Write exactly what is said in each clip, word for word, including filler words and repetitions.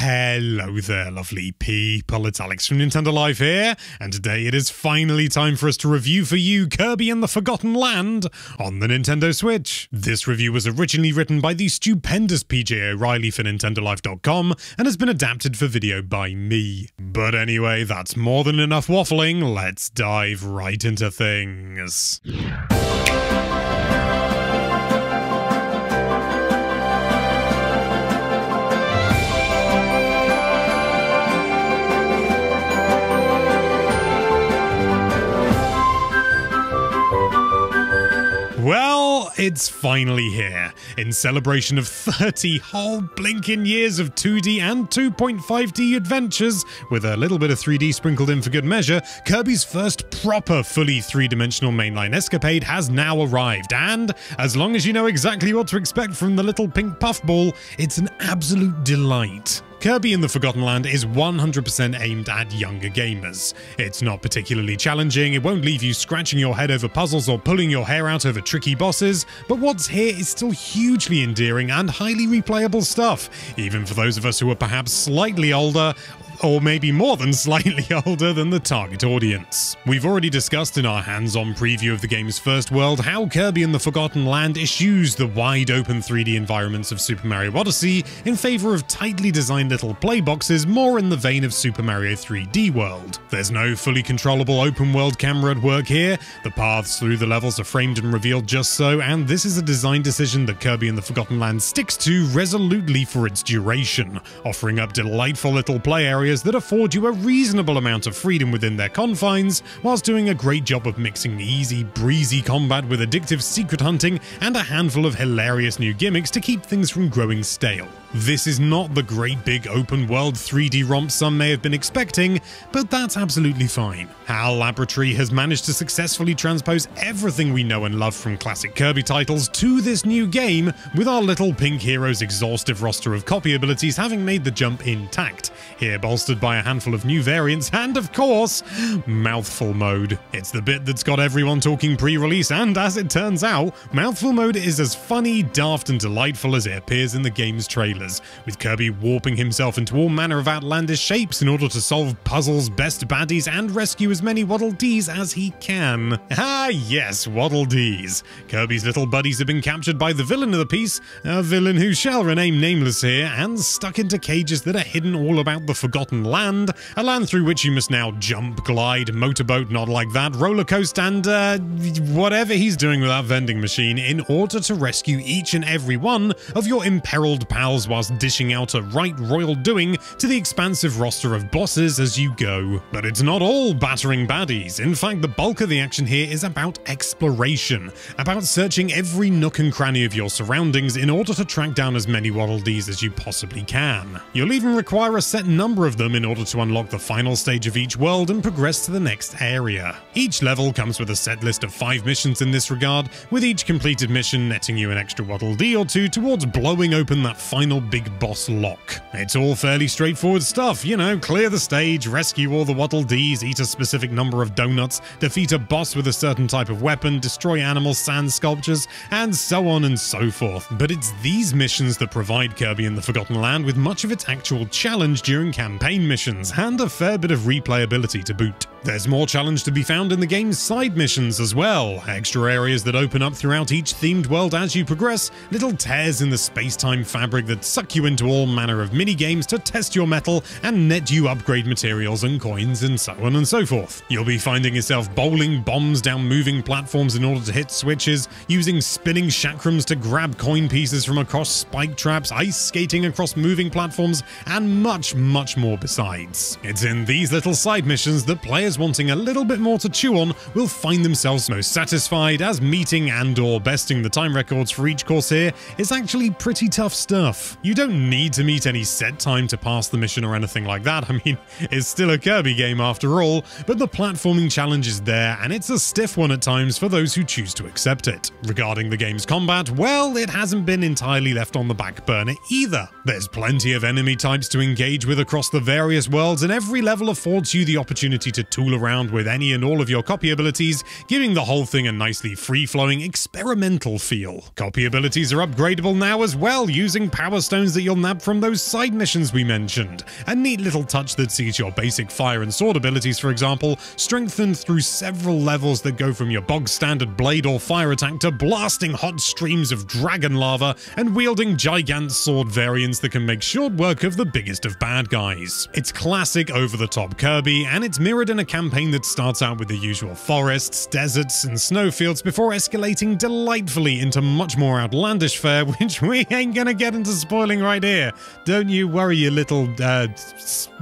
Hello there, lovely people. It's Alex from Nintendo Life here, and today it is finally time for us to review for you Kirby and the Forgotten Land on the Nintendo Switch. This review was originally written by the stupendous P J O'Reilly for Nintendo Life dot com and has been adapted for video by me. But anyway, that's more than enough waffling. Let's dive right into things. Well, it's finally here. In celebration of thirty whole blinking years of two D and two point five D adventures, with a little bit of three D sprinkled in for good measure, Kirby's first proper fully three-dimensional mainline escapade has now arrived, and as long as you know exactly what to expect from the little pink puffball, it's an absolute delight. Kirby and the Forgotten Land is one hundred percent aimed at younger gamers. It's not particularly challenging, it won't leave you scratching your head over puzzles or pulling your hair out over tricky bosses, but what's here is still hugely endearing and highly replayable stuff, even for those of us who are perhaps slightly older, or maybe more than slightly older than the target audience. We've already discussed in our hands-on preview of the game's first world how Kirby and the Forgotten Land eschews the wide-open three D environments of Super Mario Odyssey in favour of tightly designed little play boxes more in the vein of Super Mario three D World. There's no fully controllable open-world camera at work here, the paths through the levels are framed and revealed just so, and this is a design decision that Kirby and the Forgotten Land sticks to resolutely for its duration, offering up delightful little play areas that afford you a reasonable amount of freedom within their confines, whilst doing a great job of mixing easy, breezy combat with addictive secret hunting and a handful of hilarious new gimmicks to keep things from growing stale. This is not the great big open-world three D romp some may have been expecting, but that's absolutely fine. H A L Laboratory has managed to successfully transpose everything we know and love from classic Kirby titles to this new game, with our little pink hero's exhaustive roster of copy abilities having made the jump intact, here bolstered by a handful of new variants and, of course, Mouthful Mode. It's the bit that's got everyone talking pre-release, and as it turns out, Mouthful Mode is as funny, daft, and delightful as it appears in the game's trailer, with Kirby warping himself into all manner of outlandish shapes in order to solve puzzles, best baddies, and rescue as many Waddle Dees as he can. Ah yes, Waddle Dees. Kirby's little buddies have been captured by the villain of the piece, a villain who shall remain nameless here, and stuck into cages that are hidden all about the Forgotten Land, a land through which you must now jump, glide, motorboat, not like that, rollercoast, and uh, whatever he's doing with that vending machine in order to rescue each and every one of your imperiled pals whilst dishing out a right royal doing to the expansive roster of bosses as you go. But it's not all battering baddies. In fact, the bulk of the action here is about exploration, about searching every nook and cranny of your surroundings in order to track down as many Waddle Dees as you possibly can. You'll even require a set number of them in order to unlock the final stage of each world and progress to the next area. Each level comes with a set list of five missions in this regard, with each completed mission netting you an extra Waddle Dee or two towards blowing open that final big boss lock. It's all fairly straightforward stuff, you know, clear the stage, rescue all the Waddle Dees, eat a specific number of donuts, defeat a boss with a certain type of weapon, destroy animal sand sculptures, and so on and so forth. But it's these missions that provide Kirby and the Forgotten Land with much of its actual challenge during campaign missions, and a fair bit of replayability to boot. There's more challenge to be found in the game's side missions as well, extra areas that open up throughout each themed world as you progress, little tears in the space-time fabric that suck you into all manner of mini-games to test your mettle and net you upgrade materials and coins and so on and so forth. You'll be finding yourself bowling bombs down moving platforms in order to hit switches, using spinning chakrams to grab coin pieces from across spike traps, ice skating across moving platforms, and much, much more besides. It's in these little side missions that players wanting a little bit more to chew on will find themselves most satisfied, as meeting and or besting the time records for each course here is actually pretty tough stuff. You don't need to meet any set time to pass the mission or anything like that. I mean, it's still a Kirby game after all, but the platforming challenge is there, and it's a stiff one at times for those who choose to accept it. Regarding the game's combat, well, it hasn't been entirely left on the back burner either. There's plenty of enemy types to engage with across the various worlds, and every level affords you the opportunity to tool around with any and all of your copy abilities, giving the whole thing a nicely free-flowing, experimental feel. Copy abilities are upgradable now as well, using power stones that you'll nab from those side missions we mentioned. A neat little touch that sees your basic fire and sword abilities, for example, strengthened through several levels that go from your bog standard blade or fire attack to blasting hot streams of dragon lava and wielding gigant sword variants that can make short work of the biggest of bad guys. It's classic over-the-top Kirby, and it's mirrored in a campaign that starts out with the usual forests, deserts, and snowfields before escalating delightfully into much more outlandish fare, which we ain't gonna get into spoiling right here. Don't you worry, you little, uh,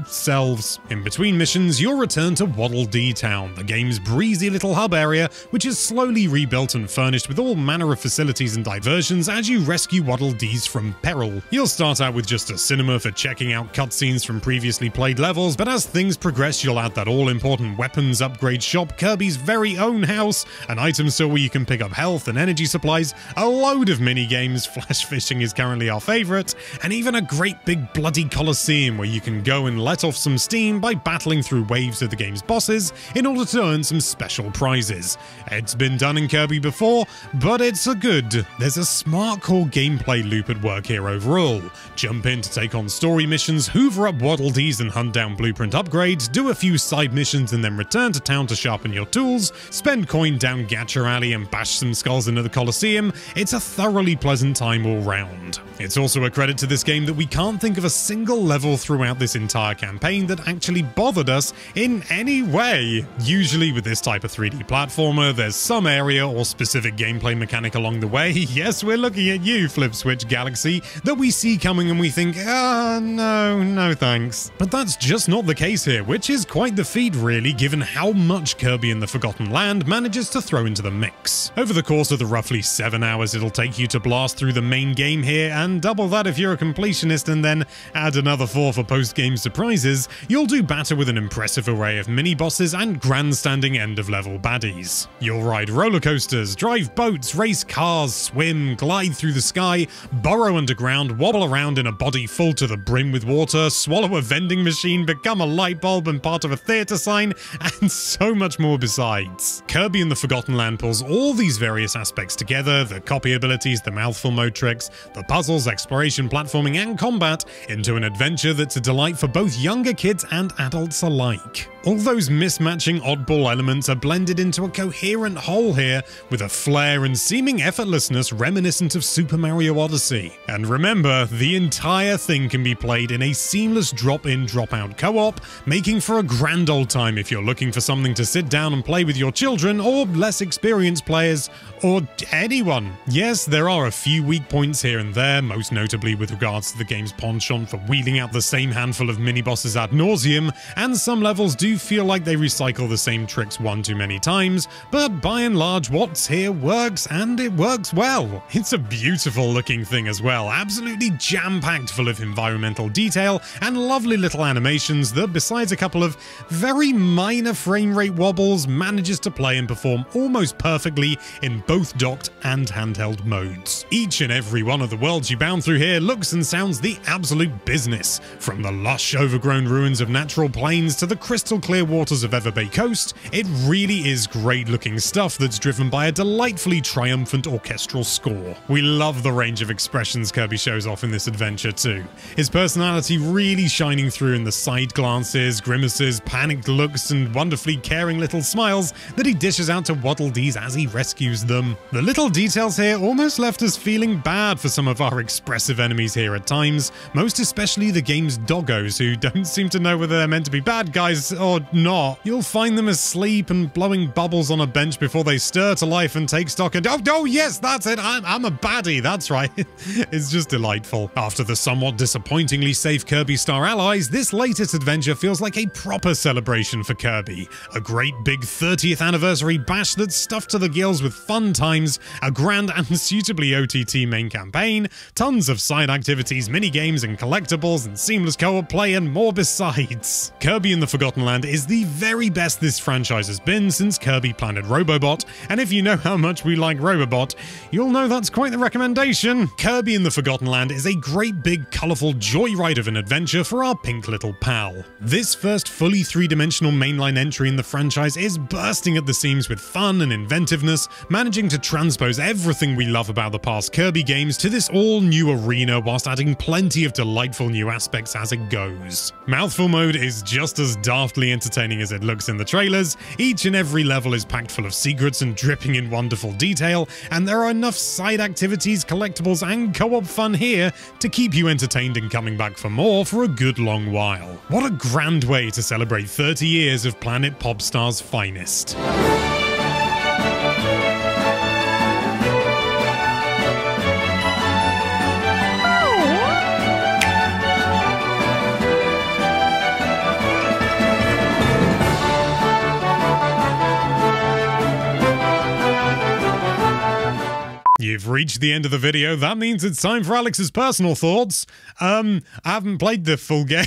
selves. In between missions, you'll return to Waddle Dee Town, the game's breezy little hub area, which is slowly rebuilt and furnished with all manner of facilities and diversions as you rescue Waddle Dees from peril. You'll start out with just a cinema for checking out cutscenes from previously played levels, but as things progress, you'll add that all-important weapons upgrade shop, Kirby's very own house, an item store where you can pick up health and energy supplies, a load of mini-games, flash fishing is currently our favourite, and even a great big bloody coliseum where you can go and let off some steam by battling through waves of the game's bosses in order to earn some special prizes. It's been done in Kirby before, but it's a good. There's a smart core gameplay loop at work here overall. Jump in to take on story missions, hoover up Waddle Dees and hunt down blueprint upgrades, do a few side missions and then return to town to sharpen your tools, spend coin down Gacha Alley and bash some skulls into the Colosseum. It's a thoroughly pleasant time all round. It's also a credit to this game that we can't think of a single level throughout this entire campaign that actually bothered us in any way. Usually with this type of three D platformer, there's some area or specific gameplay mechanic along the way, yes we're looking at you Flip Switch Galaxy, that we see coming and we think, ah, no, no thanks. But that's just not the case here, which is quite the feat really given how much Kirby and the Forgotten Land manages to throw into the mix. Over the course of the roughly seven hours it'll take you to blast through the main game here, and double that if you're a completionist, and then add another four for post-game surprises, you'll do battle with an impressive array of mini-bosses and grandstanding end-of-level baddies. You'll ride roller coasters, drive boats, race cars, swim, glide through the sky, burrow underground, wobble around in a body full to the brim with water, swallow a vending machine, become a light bulb and part of a theatre sign, and so much more besides. Kirby and the Forgotten Land pulls all these various aspects together, the copy abilities, the mouthful mode tricks, the puzzles, exploration, platforming and combat, into an adventure that's a delight for both younger kids and adults alike. All those mismatching oddball elements are blended into a coherent whole here, with a flair and seeming effortlessness reminiscent of Super Mario Odyssey. And remember, the entire thing can be played in a seamless drop-in, drop-out co-op, making for a grand old time if you're looking for something to sit down and play with your children, or less experienced players, or anyone. Yes, there are a few weak points here and there, most notably with regards to the game's penchant for wheeling out the same handful of mini-bosses ad nauseum, and some levels do feel like they recycle the same tricks one too many times, but by and large what's here works, and it works well. It's a beautiful looking thing as well, absolutely jam-packed full of environmental detail and lovely little animations that, besides a couple of very minor frame rate wobbles, manages to play and perform almost perfectly in both docked and handheld modes. Each and every one of the worlds you bound through here looks and sounds the absolute business, from the lush overgrown ruins of natural plains to the crystal clear waters of Ever Bay Coast. It really is great looking stuff that's driven by a delightfully triumphant orchestral score. We love the range of expressions Kirby shows off in this adventure too. His personality really shining through in the side glances, grimaces, panicked looks and wonderfully caring little smiles that he dishes out to Waddle Dees as he rescues them. The little details here almost left us feeling bad for some of our expressive enemies here at times, most especially the game's doggos who don't seem to know whether they're meant to be bad guys or not. You'll find them asleep and blowing bubbles on a bench before they stir to life and take stock and oh, oh yes, that's it, I'm, I'm a baddie, that's right. It's just delightful. After the somewhat disappointingly safe Kirby Star Allies, this latest adventure feels like a proper celebration for Kirby. A great big thirtieth anniversary bash that's stuffed to the gills with fun times, a grand and suitably O T T main campaign, tons of side activities, mini games and collectibles and seamless co-op play and more besides. Kirby and the Forgotten Land Land is the very best this franchise has been since Kirby Planet Robobot, and if you know how much we like Robobot, you'll know that's quite the recommendation. Kirby and the Forgotten Land is a great big colourful joyride of an adventure for our pink little pal. This first fully three-dimensional mainline entry in the franchise is bursting at the seams with fun and inventiveness, managing to transpose everything we love about the past Kirby games to this all-new arena whilst adding plenty of delightful new aspects as it goes. Mouthful Mode is just as daftly entertaining as it looks in the trailers. Each and every level is packed full of secrets and dripping in wonderful detail, and there are enough side activities, collectibles and co-op fun here to keep you entertained and coming back for more for a good long while. What a grand way to celebrate thirty years of Planet Popstar's finest. You've reached the end of the video. That means it's time for Alex's personal thoughts. Um, I haven't played the full game,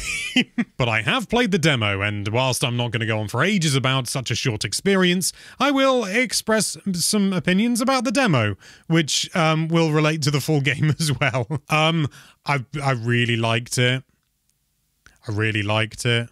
but I have played the demo, and whilst I'm not going to go on for ages about such a short experience, I will express some opinions about the demo, which um, will relate to the full game as well. Um, I, I really liked it. I really liked it.